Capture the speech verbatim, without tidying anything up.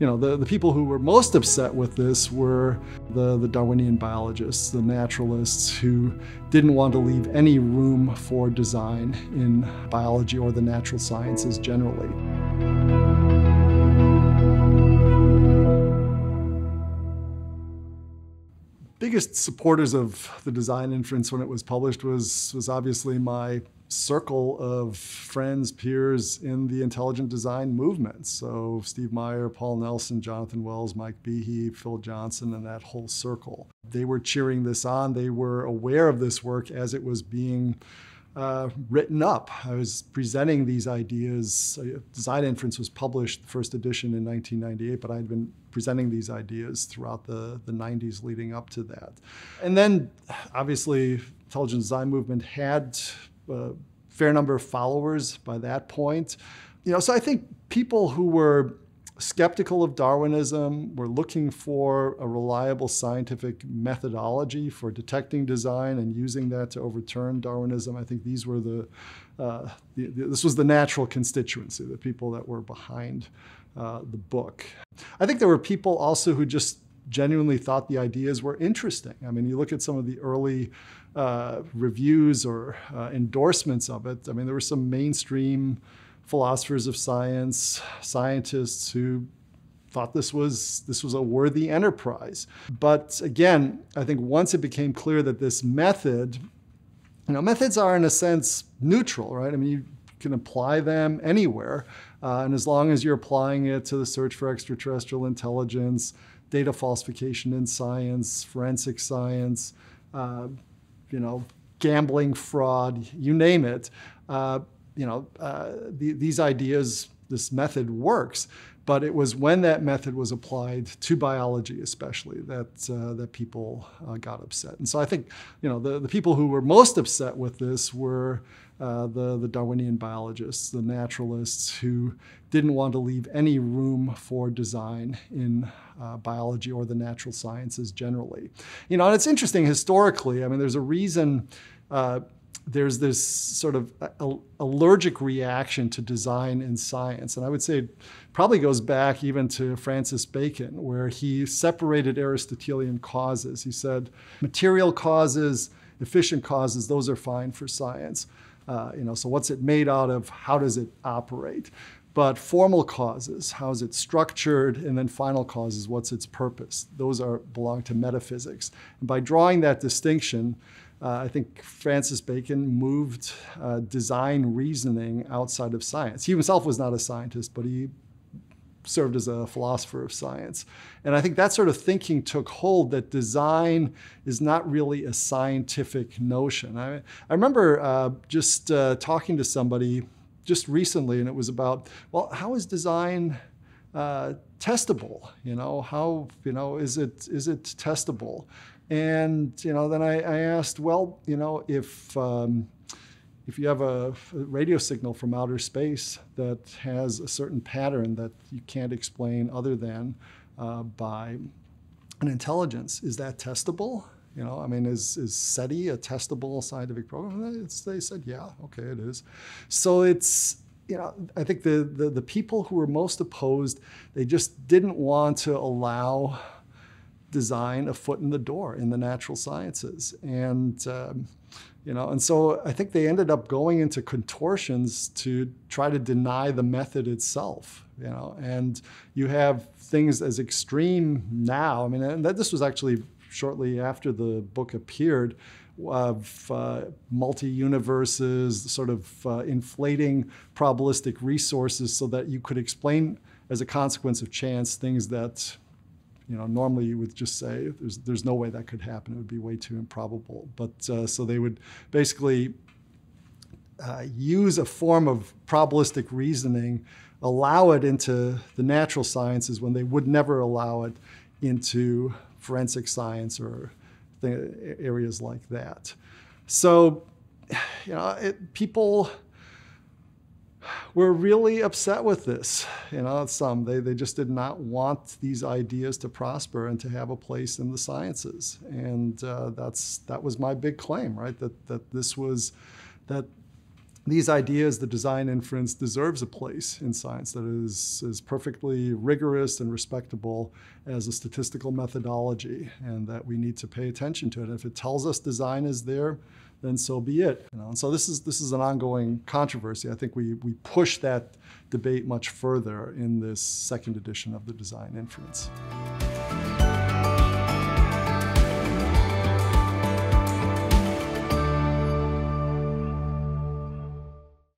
You know, the, the people who were most upset with this were the, the Darwinian biologists, the naturalists who didn't want to leave any room for design in biology or the natural sciences generally. Biggest supporters of the Design Inference when it was published was, was obviously my circle of friends, peers in the intelligent design movement. So Steve Meyer, Paul Nelson, Jonathan Wells, Mike Behe, Phil Johnson, and that whole circle. They were cheering this on. They were aware of this work as it was being uh, written up. I was presenting these ideas. Design Inference was published, the first edition, in nineteen ninety-eight, but I had been presenting these ideas throughout the, the nineties leading up to that. And then, obviously, intelligent design movement had a fair number of followers by that point. You know, so I think people who were skeptical of Darwinism were looking for a reliable scientific methodology for detecting design and using that to overturn Darwinism. I think these were the, uh, the, the this was the natural constituency, the people that were behind uh, the book. I think there were people also who just genuinely thought the ideas were interesting. I mean, you look at some of the early uh, reviews or uh, endorsements of it. I mean, there were some mainstream philosophers of science, scientists who thought this was, this was a worthy enterprise. But again, I think once it became clear that this method, you know, methods are in a sense neutral, right? I mean, you can apply them anywhere. Uh, and as long as you're applying it to the search for extraterrestrial intelligence, data falsification in science, forensic science, uh, you know, gambling fraud, you name it. Uh, you know, uh, the, these ideas, this method works. But it was when that method was applied to biology, especially, that uh, that people uh, got upset. And so I think, you know, the, the people who were most upset with this were uh, the, the Darwinian biologists, the naturalists who didn't want to leave any room for design in uh, biology or the natural sciences generally. You know, and it's interesting historically. I mean, there's a reason uh, there's this sort of allergic reaction to design in science. And I would say it probably goes back even to Francis Bacon, where he separated Aristotelian causes. He said, material causes, efficient causes, those are fine for science. Uh, you know, so what's it made out of? How does it operate? But formal causes, how is it structured? And then final causes, what's its purpose? Those are, belong to metaphysics. And by drawing that distinction, Uh, I think Francis Bacon moved uh, design reasoning outside of science. He himself was not a scientist, but he served as a philosopher of science. And I think that sort of thinking took hold, that design is not really a scientific notion. I, I remember uh, just uh, talking to somebody just recently, and it was about, well, how is design uh, testable? You know, how, you know, is it, is it testable? And, you know, then I, I asked, well, you know, if, um, if you have a radio signal from outer space that has a certain pattern that you can't explain other than uh, by an intelligence, is that testable? You know, I mean, is, is SETI a testable scientific program? It's, they said, yeah, okay, it is. So it's, you know, I think the, the, the people who were most opposed, they just didn't want to allow design a foot in the door in the natural sciences. And, um, you know, and so I think they ended up going into contortions to try to deny the method itself, you know, and you have things as extreme now. I mean, and that, this was actually shortly after the book appeared, of uh, multi-universes, sort of uh, inflating probabilistic resources so that you could explain as a consequence of chance things that, you know, normally you would just say, there's, there's no way that could happen. It would be way too improbable. But uh, so they would basically uh, use a form of probabilistic reasoning, allow it into the natural sciences when they would never allow it into forensic science or areas like that. So, you know, it, people were really upset with this. You know, some, they, they just did not want these ideas to prosper and to have a place in the sciences. And uh, that's, that was my big claim, right? That, that this was, that these ideas, the design inference, deserves a place in science that is as perfectly rigorous and respectable as a statistical methodology, and that we need to pay attention to it. And if it tells us design is there, then so be it. You know? And so this is this is an ongoing controversy. I think we we push that debate much further in this second edition of the Design Inference.